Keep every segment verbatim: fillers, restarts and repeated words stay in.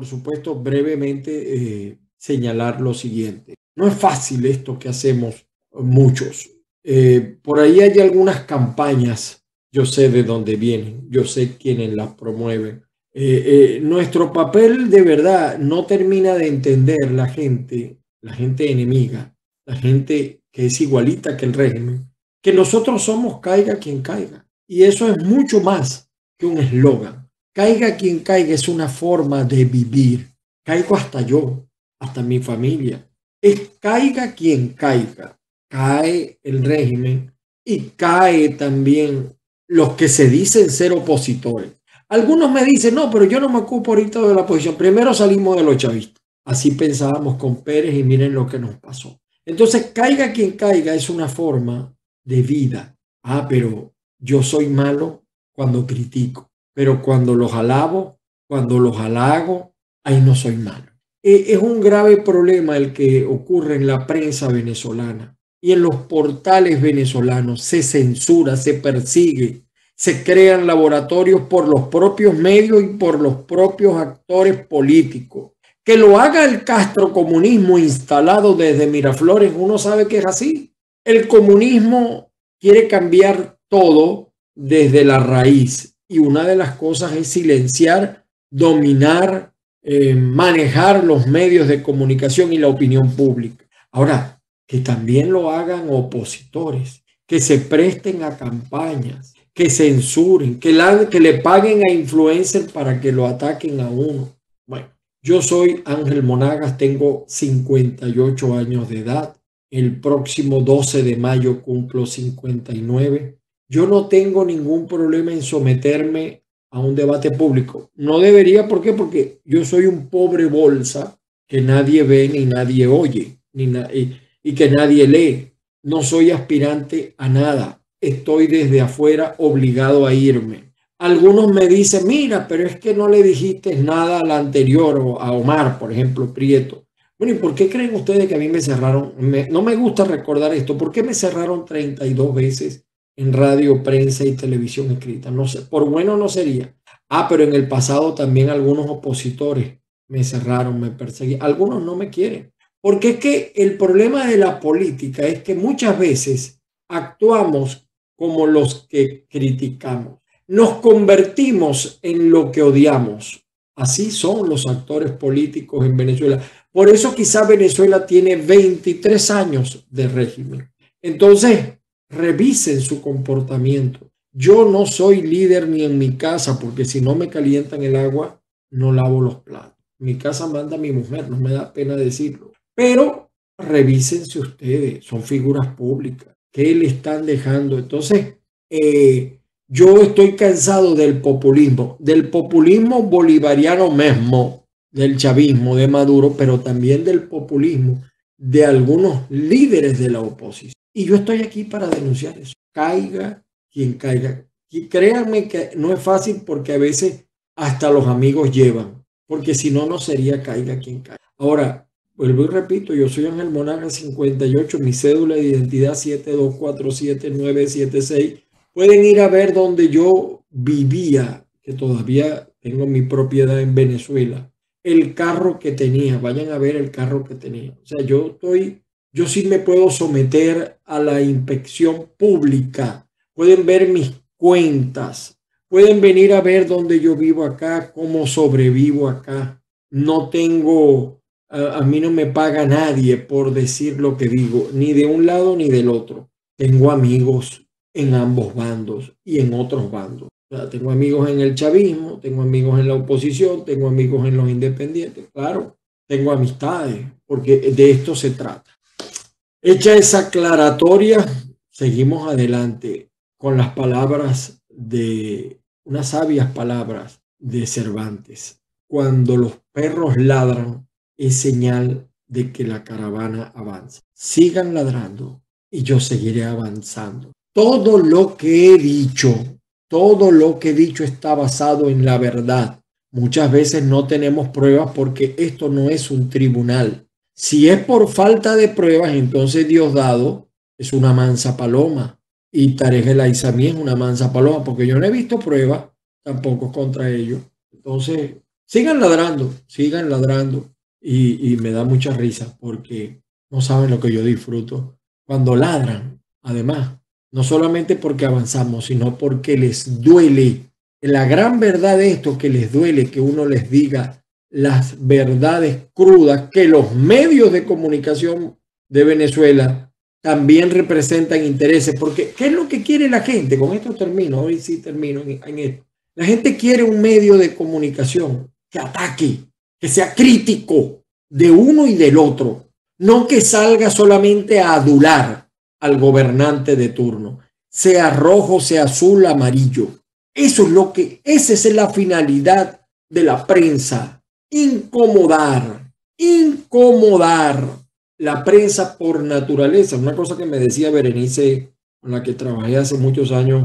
por supuesto, brevemente eh, señalar lo siguiente. No es fácil esto que hacemos muchos. Eh, por ahí hay algunas campañas, yo sé de dónde vienen, yo sé quiénes las promueven. Eh, eh, nuestro papel de verdad no termina de entender la gente, la gente enemiga, la gente que es igualita que el régimen, que nosotros somos caiga quien caiga. Y eso es mucho más que un eslogan. Caiga quien caiga es una forma de vivir. Caigo hasta yo, hasta mi familia. Es caiga quien caiga. Cae el régimen y cae también los que se dicen ser opositores. Algunos me dicen, no, pero yo no me ocupo ahorita de la oposición. Primero salimos de los chavistas. Así pensábamos con Pérez y miren lo que nos pasó. Entonces, caiga quien caiga es una forma de vida. Ah, pero yo soy malo cuando critico, pero cuando los alabo, cuando los halago, ahí no soy malo. Es un grave problema el que ocurre en la prensa venezolana y en los portales venezolanos. Se censura, se persigue. Se crean laboratorios por los propios medios y por los propios actores políticos. Que lo haga el castrocomunismo instalado desde Miraflores, uno sabe que es así. El comunismo quiere cambiar todo desde la raíz. Y una de las cosas es silenciar, dominar, eh, manejar los medios de comunicación y la opinión pública. Ahora, que también lo hagan opositores, que se presten a campañas, que censuren, que, la, que le paguen a influencers para que lo ataquen a uno. Bueno, yo soy Ángel Monagas, tengo cincuenta y ocho años de edad. El próximo doce de mayo cumplo cincuenta y nueve. Yo no tengo ningún problema en someterme a un debate público. No debería, ¿por qué? Porque yo soy un pobre bolsa que nadie ve ni nadie oye ni na y, y que nadie lee. No soy aspirante a nada. Estoy desde afuera obligado a irme. Algunos me dicen, mira, pero es que no le dijiste nada a la anterior, a Omar, por ejemplo, Prieto. Bueno, ¿y por qué creen ustedes que a mí me cerraron? Me, no me gusta recordar esto. ¿Por qué me cerraron treinta y dos veces en radio, prensa y televisión escrita? No sé, por bueno no sería. Ah, pero en el pasado también algunos opositores me cerraron, me perseguían. Algunos no me quieren. Porque es que el problema de la política es que muchas veces actuamos como los que criticamos. Nos convertimos en lo que odiamos. Así son los actores políticos en Venezuela. Por eso quizá Venezuela tiene veintitrés años de régimen. Entonces, revisen su comportamiento. Yo no soy líder ni en mi casa, porque si no me calientan el agua, no lavo los platos. Mi casa manda a mi mujer, no me da pena decirlo. Pero revísense ustedes, son figuras públicas. ¿Qué le están dejando? Entonces, eh, yo estoy cansado del populismo, del populismo bolivariano mismo, del chavismo, de Maduro, pero también del populismo de algunos líderes de la oposición. Y yo estoy aquí para denunciar eso. Caiga quien caiga. Y créanme que no es fácil porque a veces hasta los amigos llevan, porque si no, no sería caiga quien caiga. Ahora, vuelvo y repito, yo soy Ángel Monagas, cincuenta y ocho, mi cédula de identidad siete dos cuatro siete nueve siete seis. Pueden ir a ver donde yo vivía, que todavía tengo mi propiedad en Venezuela. El carro que tenía, vayan a ver el carro que tenía. O sea, yo estoy, yo sí me puedo someter a la inspección pública. Pueden ver mis cuentas. Pueden venir a ver dónde yo vivo acá, cómo sobrevivo acá. No tengo... A mí no me paga nadie por decir lo que digo, ni de un lado ni del otro. Tengo amigos en ambos bandos y en otros bandos. O sea, tengo amigos en el chavismo, tengo amigos en la oposición, tengo amigos en los independientes. Claro, tengo amistades, porque de esto se trata. Hecha esa aclaratoria, seguimos adelante con las palabras de, unas sabias palabras de Cervantes. Cuando los perros ladran, es señal de que la caravana avanza. Sigan ladrando y yo seguiré avanzando. Todo lo que he dicho, todo lo que he dicho está basado en la verdad. Muchas veces no tenemos pruebas porque esto no es un tribunal. Si es por falta de pruebas, entonces Diosdado es una mansa paloma y Tareck El Aissami es una mansa paloma, porque yo no he visto pruebas tampoco contra ellos. Entonces, Sigan ladrando, sigan ladrando y, y me da mucha risa porque no saben lo que yo disfruto cuando ladran, además, no solamente porque avanzamos, sino porque les duele. La gran verdad de esto que les duele que uno les diga las verdades crudas que los medios de comunicación de Venezuela también representan intereses, porque ¿qué es lo que quiere la gente? Con esto termino, hoy sí termino en, en esto. La gente quiere un medio de comunicación que ataque, que sea crítico de uno y del otro, no que salga solamente a adular al gobernante de turno, sea rojo, sea azul, amarillo. Eso es lo que, esa es la finalidad de la prensa, incomodar, incomodar. La prensa por naturaleza, una cosa que me decía Berenice, con la que trabajé hace muchos años,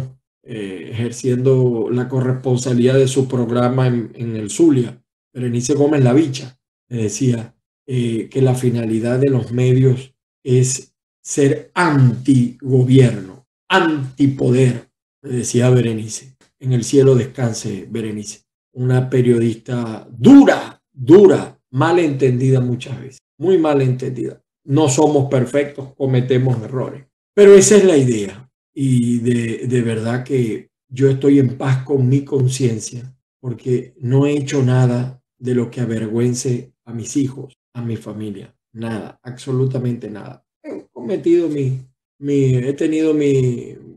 Eh, ejerciendo la corresponsalidad de su programa en, en el Zulia, Berenice Gómez La Bicha, me decía eh, que la finalidad de los medios es ser antigobierno, antipoder, me decía Berenice. En el cielo descanse, Berenice, una periodista dura, dura, mal entendida muchas veces, muy mal entendida. No somos perfectos, cometemos errores, pero esa es la idea. Y de, de verdad que yo estoy en paz con mi conciencia porque no he hecho nada de lo que avergüence a mis hijos, a mi familia. Nada, absolutamente nada. He cometido mi, mi he tenido mi,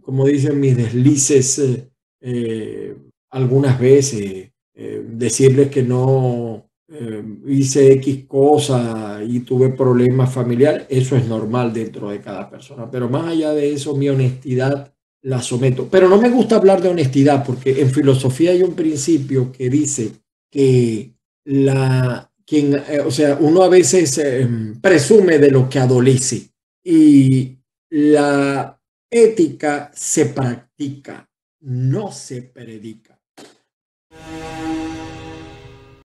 como dicen, mis deslices eh, eh, algunas veces. Eh, decirles que no eh, hice X cosa y tuve problemas familiares, eso es normal dentro de cada persona, pero más allá de eso mi honestidad la someto. Pero no me gusta hablar de honestidad porque en filosofía hay un principio que dice que la, quien, eh, o sea, uno a veces eh, presume de lo que adolece y la ética se practica, no se predica.